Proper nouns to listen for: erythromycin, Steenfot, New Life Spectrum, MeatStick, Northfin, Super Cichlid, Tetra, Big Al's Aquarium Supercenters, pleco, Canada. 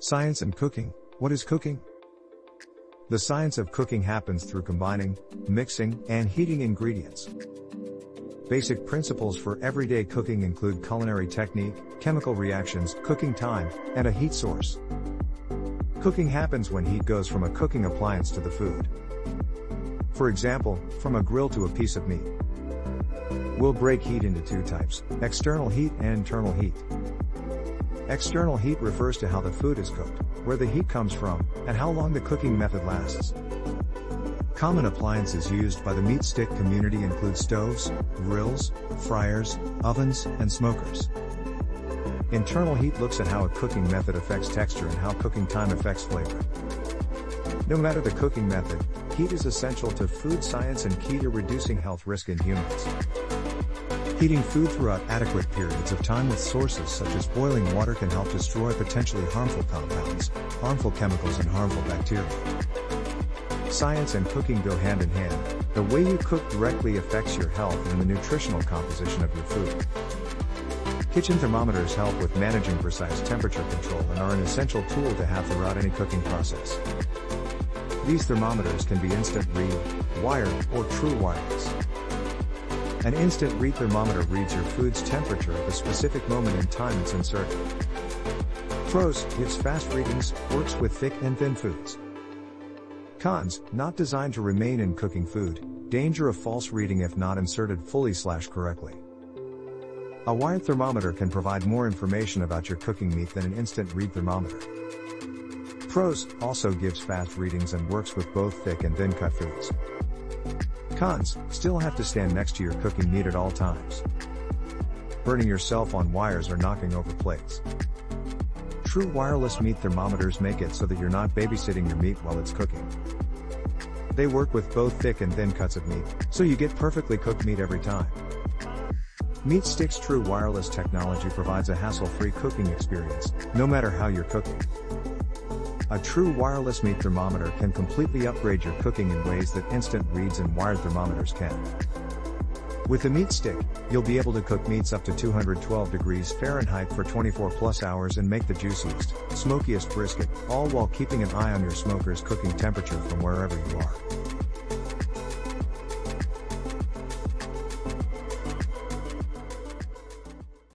Science and cooking. What is cooking? The science of cooking happens through combining, mixing, and heating ingredients. Basic principles for everyday cooking include culinary technique, chemical reactions, cooking time, and a heat source. Cooking happens when heat goes from a cooking appliance to the food. For example, from a grill to a piece of meat. We'll break heat into two types, external heat and internal heat. External heat refers to how the food is cooked, where the heat comes from, and how long the cooking method lasts. Common appliances used by the MeatStick community include stoves, grills, fryers, ovens, and smokers. Internal heat looks at how a cooking method affects texture and how cooking time affects flavor. No matter the cooking method, heat is essential to food science and key to reducing health risk in humans. Heating food throughout adequate periods of time with sources such as boiling water can help destroy potentially harmful compounds, harmful chemicals, and harmful bacteria. Science and cooking go hand in hand. The way you cook directly affects your health and the nutritional composition of your food. Kitchen thermometers help with managing precise temperature control and are an essential tool to have throughout any cooking process. These thermometers can be instant read, wired, or true wireless. An instant read thermometer reads your food's temperature at the specific moment in time it's inserted. Pros: gives fast readings, works with thick and thin foods. Cons: not designed to remain in cooking food, danger of false reading if not inserted fully/correctly. A wired thermometer can provide more information about your cooking meat than an instant read thermometer. Pros: also gives fast readings and works with both thick and thin cut foods. Cons: still have to stand next to your cooking meat at all times. Burning yourself on wires or knocking over plates. True wireless meat thermometers make it so that you're not babysitting your meat while it's cooking. They work with both thick and thin cuts of meat, so you get perfectly cooked meat every time. MeatStick's true wireless technology provides a hassle-free cooking experience, no matter how you're cooking. A true wireless meat thermometer can completely upgrade your cooking in ways that instant reads and wired thermometers can. With the MeatStick, you'll be able to cook meats up to 212 degrees Fahrenheit for 24+ hours and make the juiciest, smokiest brisket, all while keeping an eye on your smoker's cooking temperature from wherever you are.